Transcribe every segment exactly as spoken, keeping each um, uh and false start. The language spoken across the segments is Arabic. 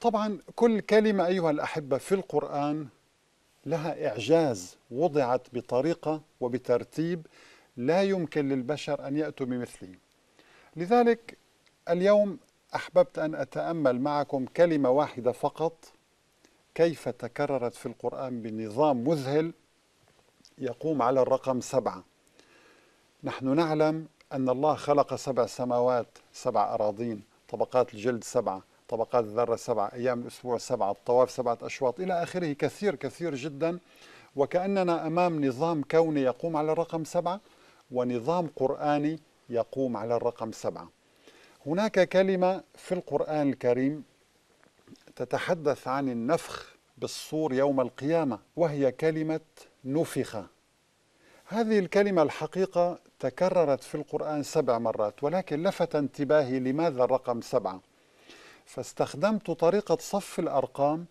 طبعا كل كلمة أيها الأحبة في القرآن لها إعجاز، وضعت بطريقة وبترتيب لا يمكن للبشر أن يأتوا بمثله. لذلك اليوم أحببت أن أتأمل معكم كلمة واحدة فقط كيف تكررت في القرآن بنظام مذهل يقوم على الرقم سبعة. نحن نعلم أن الله خلق سبع سماوات، سبع أراضين، طبقات الجلد سبعة، طبقات الذرة سبعة، أيام الأسبوع سبعة، الطواف سبعة أشواط، إلى آخره، كثير كثير جدا. وكأننا أمام نظام كوني يقوم على الرقم سبعة ونظام قرآني يقوم على الرقم سبعة. هناك كلمة في القرآن الكريم تتحدث عن النفخ بالصور يوم القيامة، وهي كلمة نفخ. هذه الكلمة الحقيقة تكررت في القرآن سبع مرات، ولكن لفت انتباهي لماذا الرقم سبعة، فاستخدمت طريقة صف الأرقام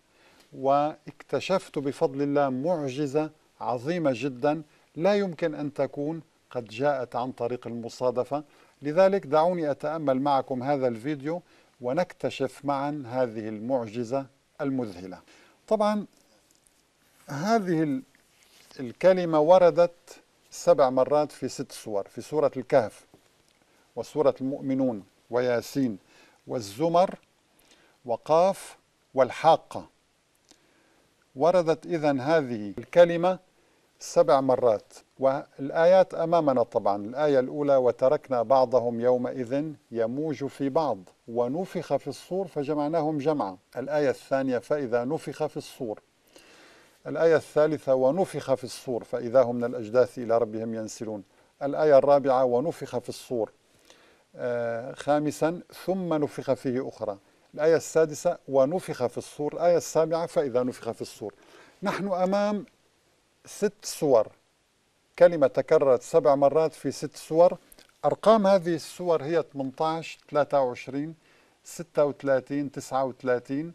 واكتشفت بفضل الله معجزة عظيمة جدا لا يمكن أن تكون قد جاءت عن طريق المصادفة. لذلك دعوني أتأمل معكم هذا الفيديو ونكتشف معا هذه المعجزة المذهلة. طبعا هذه الكلمة وردت سبع مرات في ست سور، في سورة الكهف وسورة المؤمنون وياسين والزمر وقاف والحاقة. وردت إذن هذه الكلمة سبع مرات، والآيات أمامنا طبعا. الآية الأولى: وتركنا بعضهم يومئذ يموج في بعض ونفخ في الصور فجمعناهم جمعا. الآية الثانية: فإذا نفخ في الصور. الآية الثالثة: ونفخ في الصور فإذا هم من الأجداث إلى ربهم ينسلون. الآية الرابعة: ونفخ في الصور. آه خامسا: ثم نفخ فيه أخرى. الآية السادسة: ونفخ في الصور. الآية السابعة: فإذا نفخ في الصور. نحن أمام ست سور، كلمة تكررت سبع مرات في ست سور. أرقام هذه السور هي ثمانية عشر، ثلاثة وعشرين، ستة وثلاثين، تسعة وثلاثين،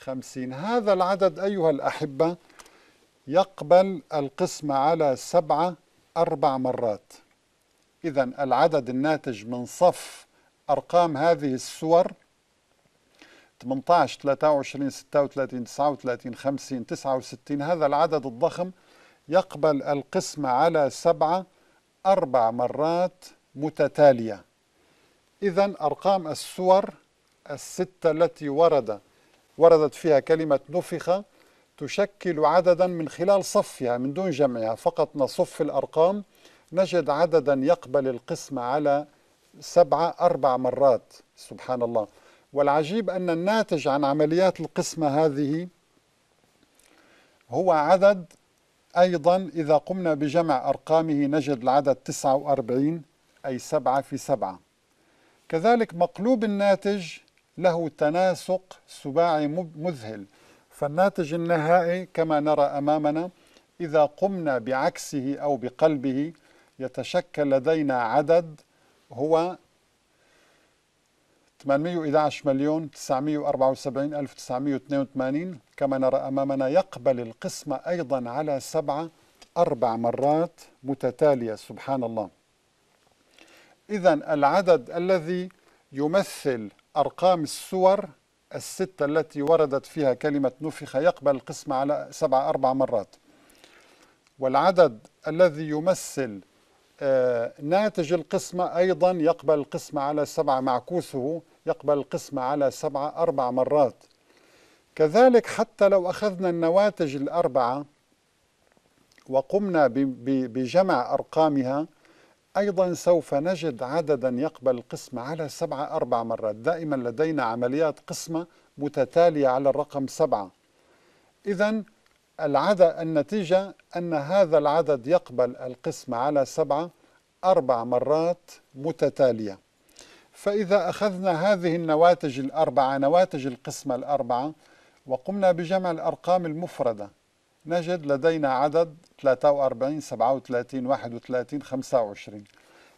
خمسين. هذا العدد أيها الأحبة يقبل القسمة على سبعة أربع مرات. إذن العدد الناتج من صف أرقام هذه السور ثمانية عشر، ثلاثة وعشرين، ستة وثلاثين، تسعة وثلاثين، خمسين، تسعة وستين، هذا العدد الضخم يقبل القسمة على سبعة أربع مرات متتالية. إذن أرقام السور الستة التي ورد وردت فيها كلمة نفخ تشكل عددا من خلال صفها من دون جمعها، فقط نصف الأرقام نجد عددا يقبل القسمة على سبعة أربع مرات. سبحان الله. والعجيب أن الناتج عن عمليات القسمة هذه هو عدد أيضا إذا قمنا بجمع أرقامه نجد العدد تسعة وأربعين، أي سبعة في سبعة. كذلك مقلوب الناتج له تناسق سباعي مذهل، فالناتج النهائي كما نرى أمامنا إذا قمنا بعكسه أو بقلبه يتشكل لدينا عدد هو ثمانمئة وأحد عشر مليون تسعمئة وأربعة وسبعين ألف وتسعمئة واثنين وثمانين، كما نرى أمامنا يقبل القسمة أيضا على سبعة أربع مرات متتالية. سبحان الله. إذن العدد الذي يمثل أرقام السور الستة التي وردت فيها كلمة نفخ يقبل القسمة على سبعة أربع مرات، والعدد الذي يمثل ناتج القسمة أيضا يقبل القسمة على سبعة، معكوسه يقبل القسمة على سبعة أربع مرات. كذلك حتى لو أخذنا النواتج الأربعة وقمنا بجمع أرقامها أيضا سوف نجد عددا يقبل القسمة على سبعة أربع مرات. دائما لدينا عمليات قسمة متتالية على الرقم سبعة. إذن العدد النتيجة أن هذا العدد يقبل القسمة على سبعة أربع مرات متتالية. فإذا أخذنا هذه النواتج الأربعة، نواتج القسمة الأربعة، وقمنا بجمع الأرقام المفردة نجد لدينا عدد ثلاثة وأربعين، سبعة وثلاثين، واحد وثلاثين، خمسة وعشرين.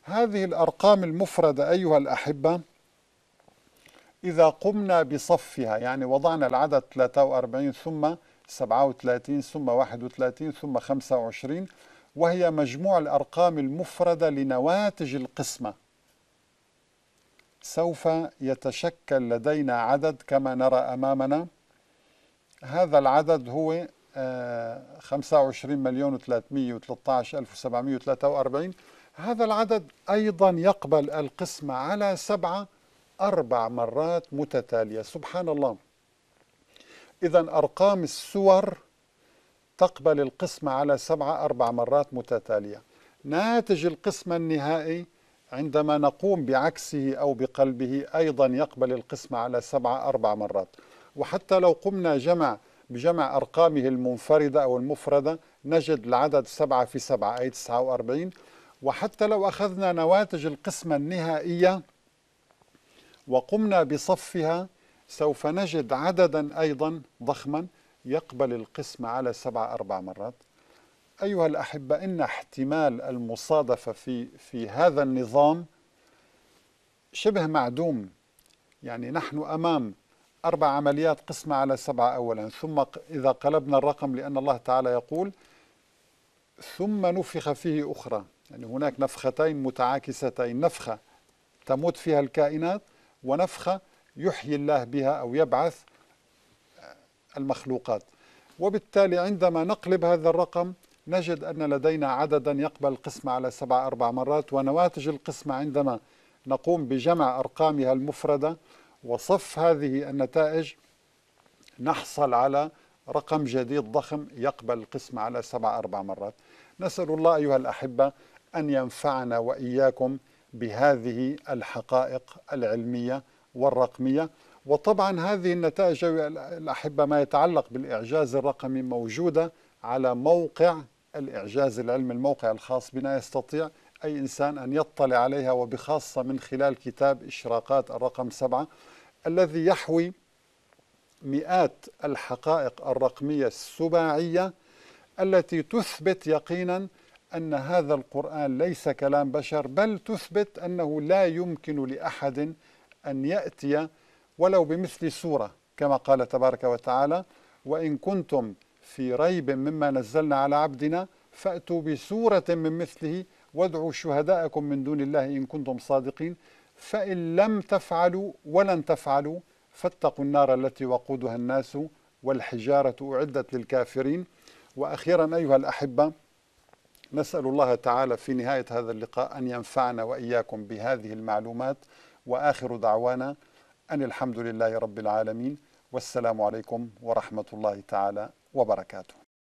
هذه الأرقام المفردة أيها الأحبة إذا قمنا بصفها، يعني وضعنا العدد ثلاثة وأربعين ثم سبعة وثلاثين ثم واحد وثلاثين ثم خمسة وعشرين، وهي مجموع الأرقام المفردة لنواتج القسمة، سوف يتشكل لدينا عدد كما نرى أمامنا هذا العدد هو خمسة وعشرين مليون وثلاثمئة وثلاثة عشر ألف وسبعمئة وثلاثة وأربعين. هذا العدد أيضا يقبل القسمة على سبعة أربع مرات متتالية. سبحان الله. إذا أرقام السور تقبل القسمة على سبعة أربع مرات متتالية. ناتج القسمة النهائي عندما نقوم بعكسه أو بقلبه أيضا يقبل القسمة على سبعة أربع مرات. وحتى لو قمنا جمع بجمع أرقامه المنفردة أو المفردة نجد العدد سبعة في سبعة أي تسعة وأربعين. وحتى لو أخذنا نواتج القسمة النهائية وقمنا بصفها سوف نجد عددا أيضا ضخما يقبل القسمة على سبعة أربع مرات. أيها الأحبة، إن احتمال المصادفة في, في هذا النظام شبه معدوم. يعني نحن أمام أربع عمليات قسمة على سبعة أولا، ثم إذا قلبنا الرقم لأن الله تعالى يقول ثم نفخ فيه أخرى، يعني هناك نفختين متعاكستين، نفخة تموت فيها الكائنات ونفخة يحيي الله بها أو يبعث المخلوقات. وبالتالي عندما نقلب هذا الرقم نجد أن لدينا عددا يقبل القسمة على سبعة أربع مرات. ونواتج القسمة عندما نقوم بجمع أرقامها المفردة وصف هذه النتائج نحصل على رقم جديد ضخم يقبل القسمة على سبعة أربع مرات. نسأل الله أيها الأحبة أن ينفعنا وإياكم بهذه الحقائق العلمية والرقمية. وطبعا هذه النتائج الأحبة ما يتعلق بالإعجاز الرقمي موجودة على موقع الإعجاز العلمي، الموقع الخاص بنا، يستطيع أي إنسان أن يطلع عليها، وبخاصة من خلال كتاب إشراقات الرقم سبعة الذي يحوي مئات الحقائق الرقمية السباعية التي تثبت يقينا أن هذا القرآن ليس كلام بشر، بل تثبت أنه لا يمكن لأحد أن يأتي ولو بمثل سورة، كما قال تبارك وتعالى وإن كنتم في ريب مما نزلنا على عبدنا فأتوا بسورة من مثله وادعوا شهداءكم من دون الله إن كنتم صادقين، فإن لم تفعلوا ولن تفعلوا فاتقوا النار التي وقودها الناس والحجارة أعدت للكافرين. وأخيرا أيها الأحبة، نسأل الله تعالى في نهاية هذا اللقاء أن ينفعنا وإياكم بهذه المعلومات. وآخر دعوانا أن الحمد لله رب العالمين، والسلام عليكم ورحمة الله تعالى وبركاته.